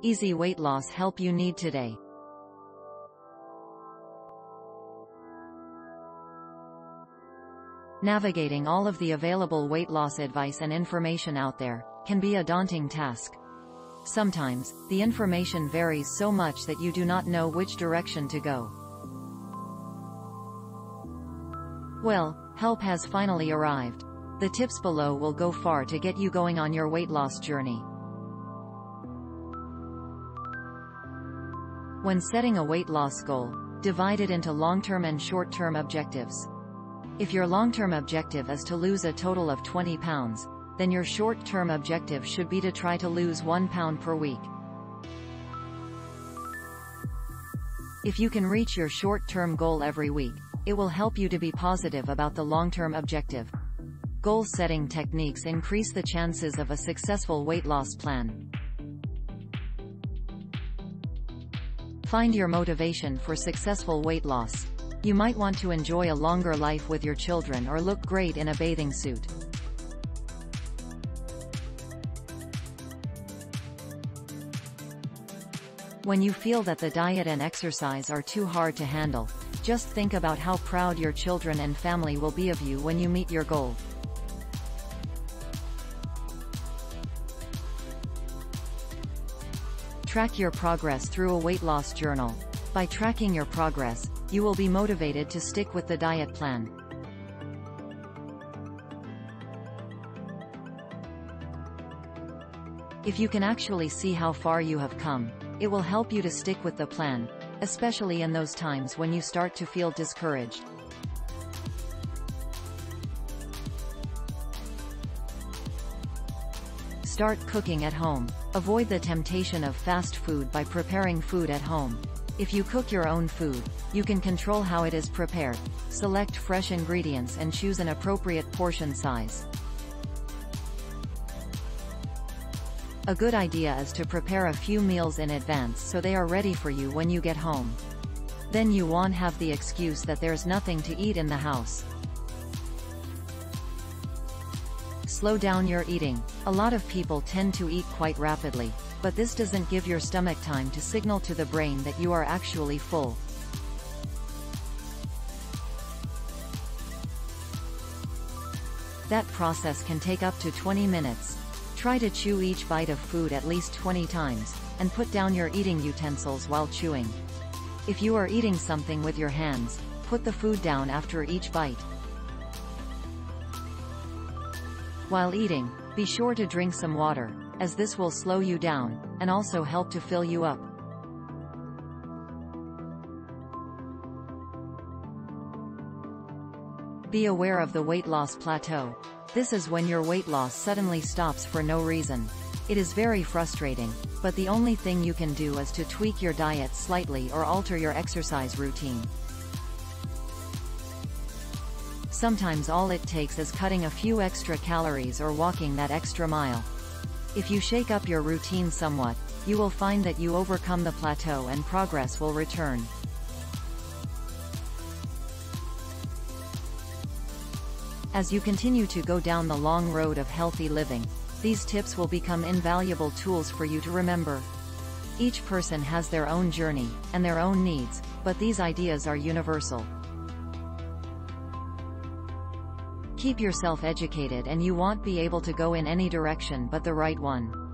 Easy weight loss help you need today. Navigating all of the available weight loss advice and information out there can be a daunting task. Sometimes, the information varies so much that you do not know which direction to go. Well, help has finally arrived. The tips below will go far to get you going on your weight loss journey. When setting a weight loss goal, divide it into long-term and short-term objectives. If your long-term objective is to lose a total of 20 pounds, then your short-term objective should be to try to lose 1 pound per week. If you can reach your short-term goal every week, it will help you to be positive about the long-term objective. Goal-setting techniques increase the chances of a successful weight loss plan. Find your motivation for successful weight loss. You might want to enjoy a longer life with your children or look great in a bathing suit. When you feel that the diet and exercise are too hard to handle, just think about how proud your children and family will be of you when you meet your goal. Track your progress through a weight loss journal. By tracking your progress, you will be motivated to stick with the diet plan. If you can actually see how far you have come, it will help you to stick with the plan, especially in those times when you start to feel discouraged. Start cooking at home. Avoid the temptation of fast food by preparing food at home. If you cook your own food, you can control how it is prepared, select fresh ingredients and choose an appropriate portion size. A good idea is to prepare a few meals in advance so they are ready for you when you get home. Then you won't have the excuse that there's nothing to eat in the house. Slow down your eating. A lot of people tend to eat quite rapidly, but this doesn't give your stomach time to signal to the brain that you are actually full. That process can take up to 20 minutes. Try to chew each bite of food at least 20 times, and put down your eating utensils while chewing. If you are eating something with your hands, put the food down after each bite. While eating, be sure to drink some water, as this will slow you down, and also help to fill you up. Be aware of the weight loss plateau. This is when your weight loss suddenly stops for no reason. It is very frustrating, but the only thing you can do is to tweak your diet slightly or alter your exercise routine. Sometimes all it takes is cutting a few extra calories or walking that extra mile. If you shake up your routine somewhat, you will find that you overcome the plateau and progress will return. As you continue to go down the long road of healthy living, these tips will become invaluable tools for you to remember. Each person has their own journey, and their own needs, but these ideas are universal. Keep yourself educated and you won't be able to go in any direction but the right one.